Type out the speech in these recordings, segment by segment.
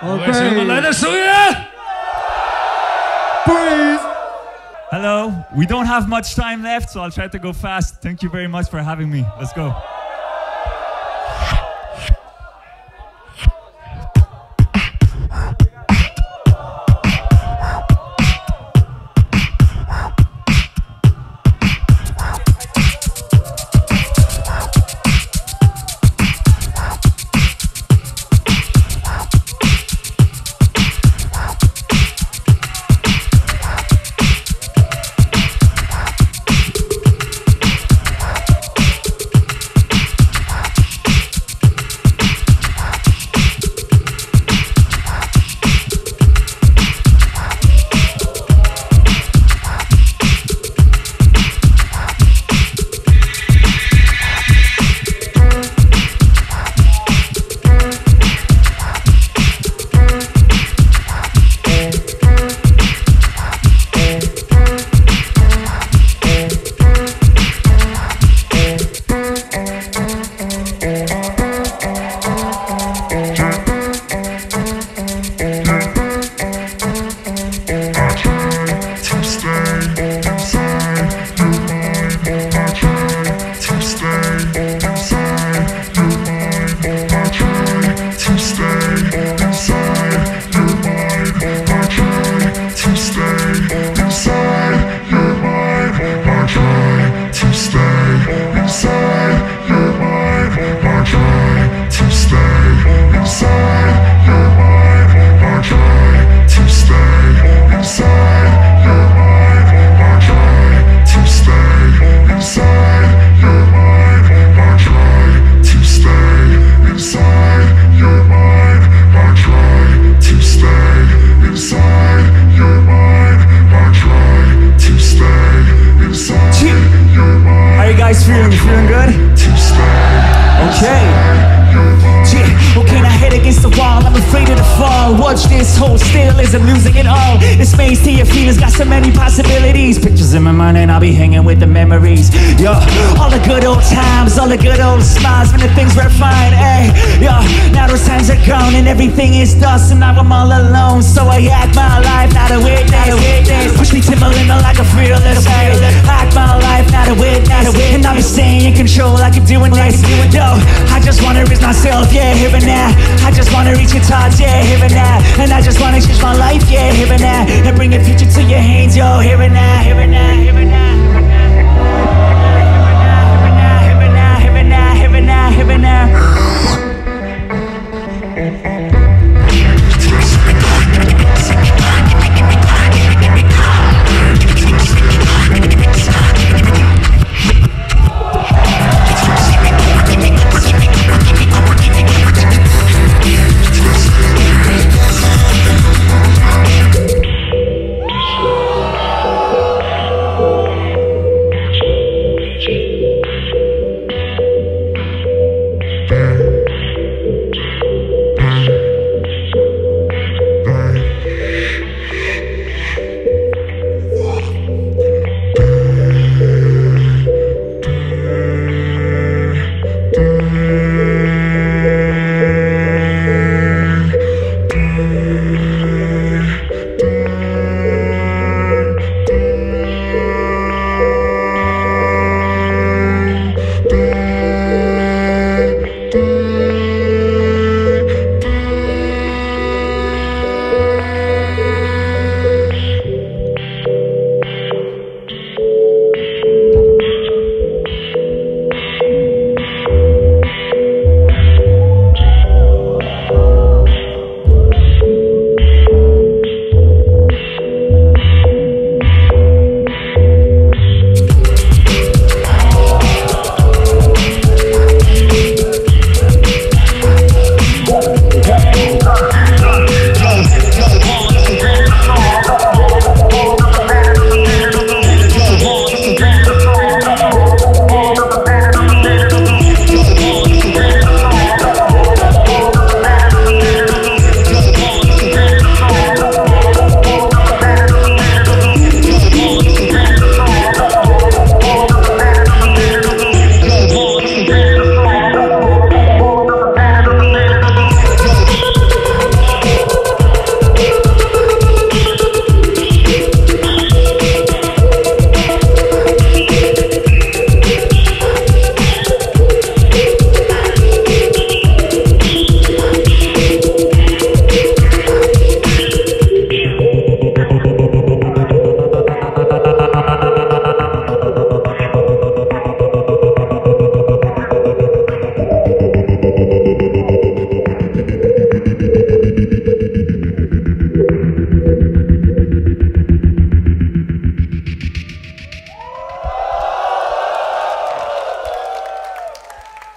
Okay. Please. Hello. We don't have much time left, so I'll try to go fast. Thank you very much for having me. Let's go.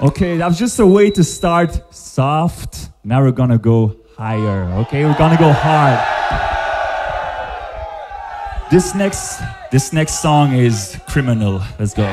Okay, that's just a way to start soft. Now we're gonna go higher, okay? We're gonna go hard. This next song is Criminal. Let's go.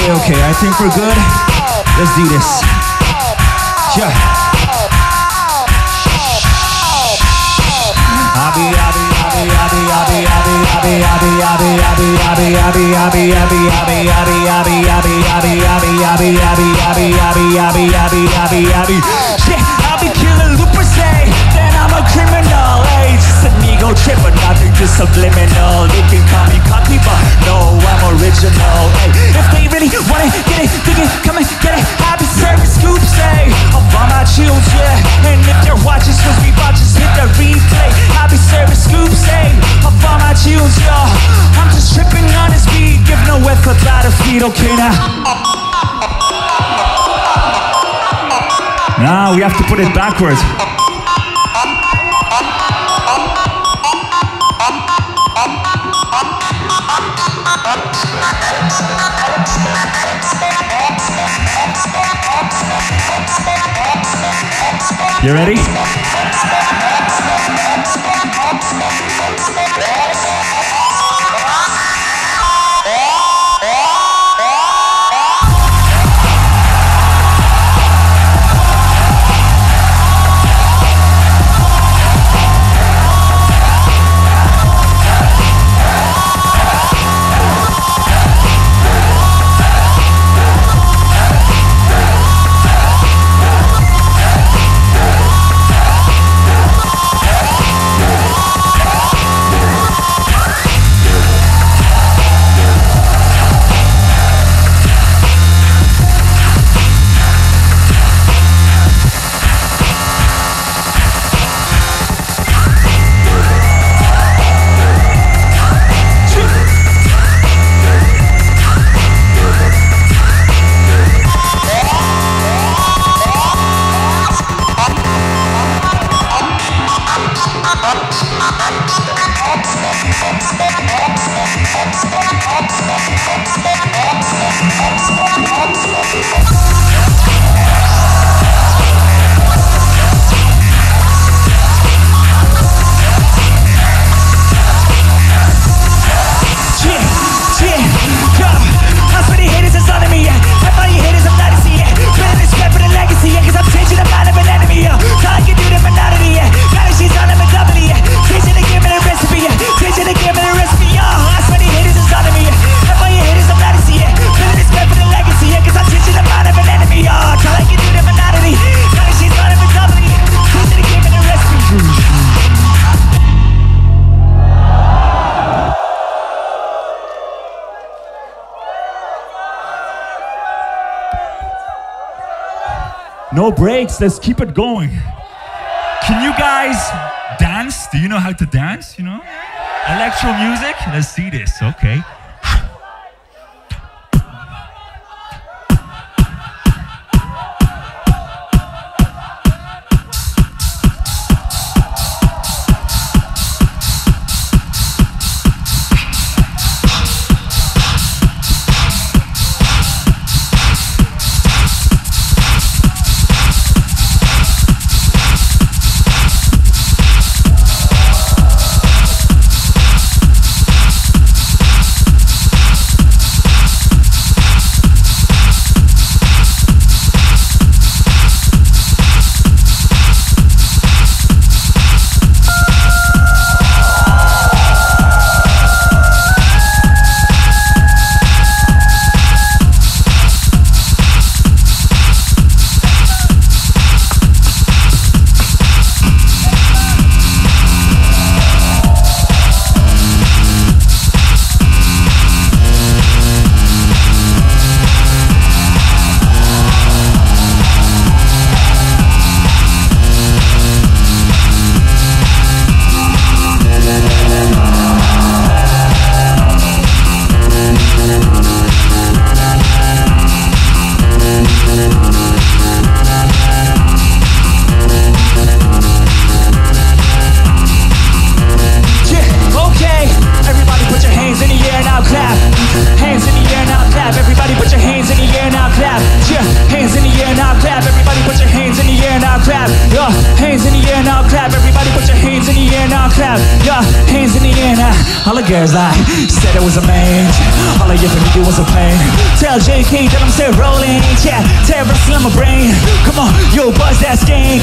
Okay, I think we're good. Let's do this. Yeah. I'll be killing loopers, say that I'm a criminal. Hey, just an ego trip, but nothing just subliminal. They can call me cocky, but no, I'm original. Hey, if they really want it, get it, dig it, come and get it. I'll be serving scoops, ayy, up on my chills, yeah. And if they're watching, cause we watches, hit the replay. I'll be serving scoops, ayy, up on my chills, y'all. I'm just tripping on his beat, give no whiff about a feet, okay now. Now we have to put it backwards. You ready? No breaks, let's keep it going. Can you guys dance? Do you know how to dance, you know? Electro music? Let's see this, okay. All the girls I said I was a man, all I ever needed was a plan. Tell JK that I'm still rolling, yeah. Tell Russell in my brain, come on, yo, buzz that skank.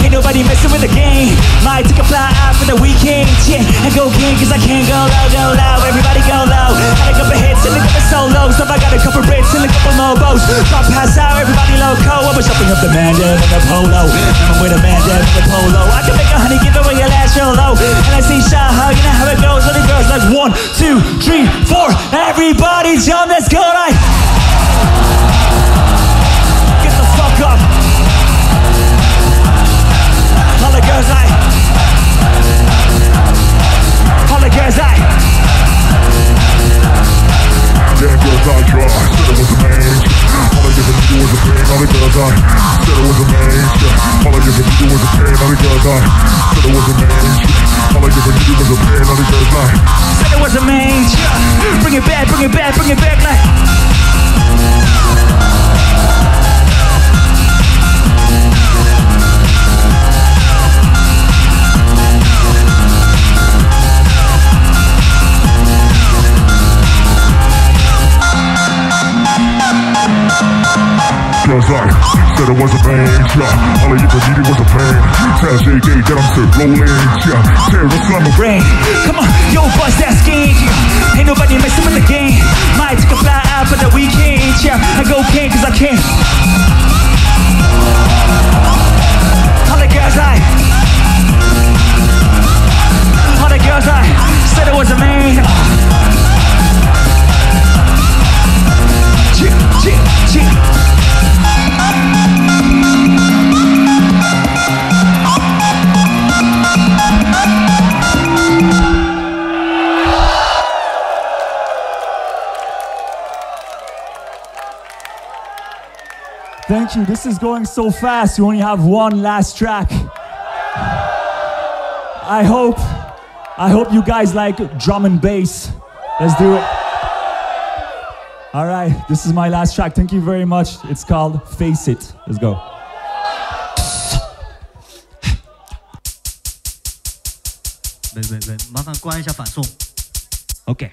Ain't nobody messing with the game. Might take a fly out for the weekend, yeah. And go king, cause I can't go low, go low. Everybody go low. Had a couple hits and a couple solos. So I got a couple rips and a couple mobos. Drop pass out, everybody loco. I was shopping up the Mandem and the Polo. And I'm with a Mandem and the Polo. I can make a honey, give away your last real low. And I see Shah, you know how it goes. All the girls like 1, 2, 3, 4. Everybody jump, let's go, right? Get the fuck up. All the girls like. All the girls like. Damn girls I tried, said it was a man. All I ever knew was a pain. All the girls I said it was a man. All I ever knew was a pain. All the girls I said it was a man. All I ever knew was a pain. All the girls I. Said it was a maze, yeah. Bring it back, bring it back, bring it back like. Girls like, said it was a maze, yeah. All I ever needed was a pain. Tell JK that I'm still rolling, yeah. Tear us on my brain. Come on, yo, buzz that skank. Ain't nobody messing with the game. Might take a fly out for the weekend, yeah. I go king cause I can. All the girls like. All the girls like. Said it was a man. Chip, chip, chip. Thank you. This is going so fast. You only have one last track. I hope you guys like drum and bass. Let's do it. All right. This is my last track. Thank you very much. It's called Face It. Let's go. Wait, wait, wait. 麻烦关一下反送. Okay.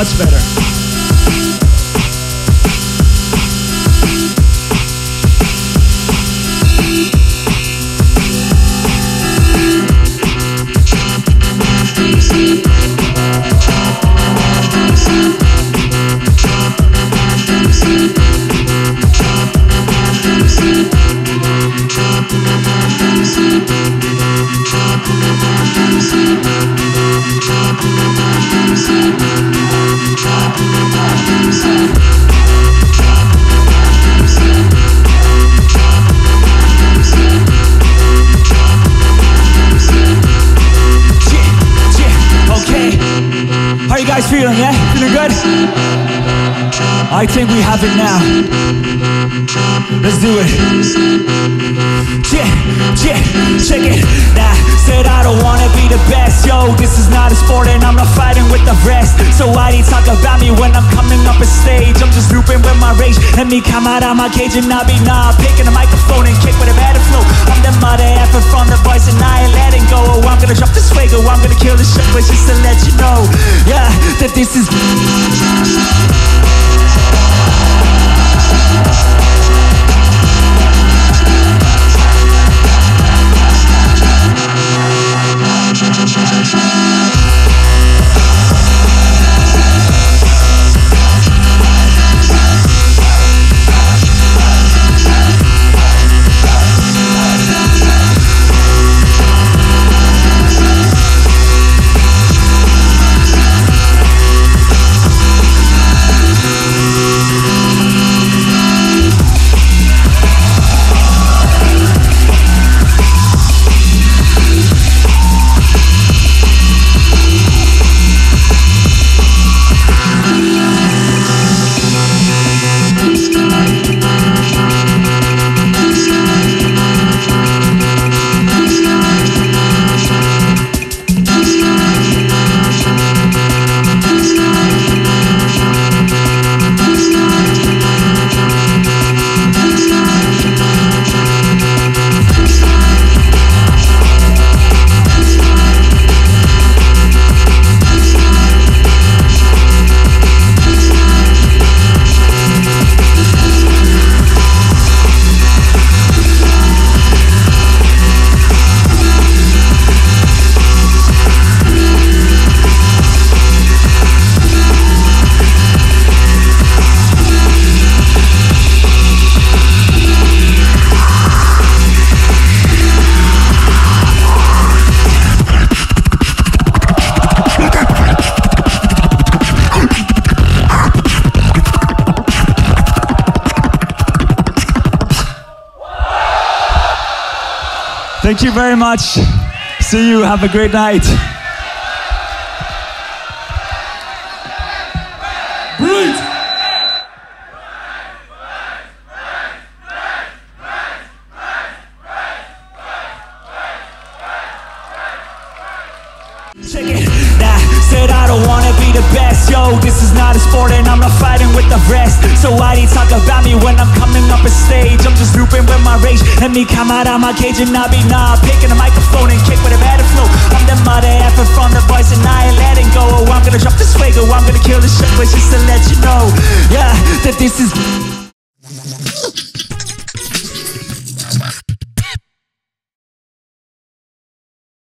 much better. How you guys feeling, yeah? Feeling good? I think we have it now. Let's do it. Yeah, yeah, check it. Nah, said I don't wanna be the best. Yo, this is not a sport and I'm not fighting with the rest. So why they talk about me when I'm coming up a stage? I'm just looping with my rage. Let me come out of my cage and I'll be nah, picking the microphone and kick with a better flow. I'm the mother effort from the voice and I ain't letting go. Oh, I'm gonna drop this fuego, I'm gonna kill this shit, but just to let you know, yeah, that this is Thank you very much. See you. Have a great night. Breathe. Check it. Nah, said I don't wanna be the best. Yo, this is not a sport and I'm not fighting with the rest. So why they talk about me when I'm coming up a stage? I'm just looping with my rage. Let me come out of my cage and I'll be nah, picking the microphone and kick with a better flow. I'm the mother effort from the voice and I ain't letting go. Oh, I'm gonna drop this fuego, I'm gonna kill this shit, but just to let you know, yeah, that this is